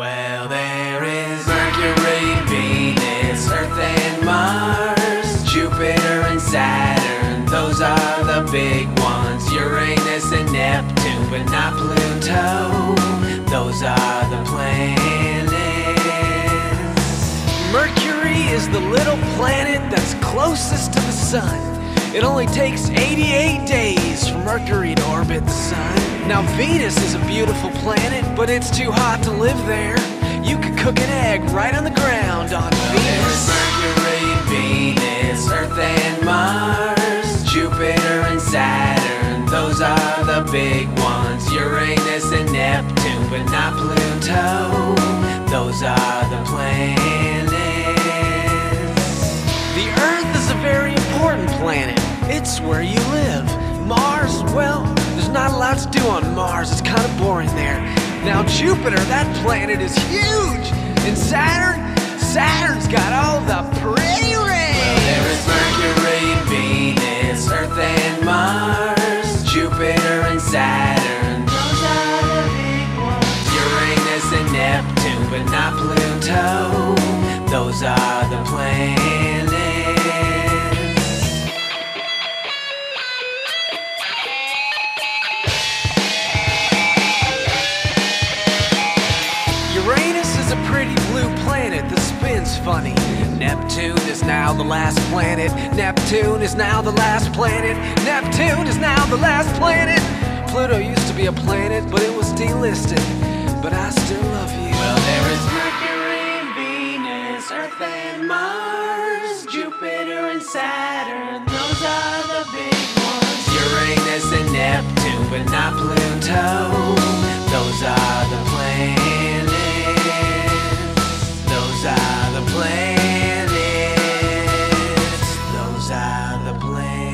Well, there is Mercury, Venus, Earth and Mars, Jupiter and Saturn, those are the big ones, Uranus and Neptune, but not Pluto, those are the planets. Mercury is the little planet that's closest to the sun. It only takes 88 days for Mercury to orbit the sun. Now Venus is a beautiful planet, but it's too hot to live there. You could cook an egg right on the ground on Venus. Mercury, Venus, Earth and Mars, Jupiter and Saturn, those are the big ones, Uranus and Neptune, but not Pluto, those are the planets. The Earth is a very important planet. It's where you live. Mars, well, there's not a lot to do on Mars. It's kind of boring there. Now Jupiter, that planet is huge. And Saturn's got all the pretty rays. Well, there is Mercury, Venus, Earth and Mars, Jupiter and Saturn. Those are the big ones. Uranus and Neptune, but not Pluto. Those are the planets. Funny. Neptune is now the last planet. Pluto used to be a planet, but it was delisted. But I still love you. Well, there is Mercury, Venus, Earth and Mars, Jupiter and Saturn, those are the big ones. Uranus and Neptune, but not Pluto, those are the planets. Those are the planets. Those are the planets.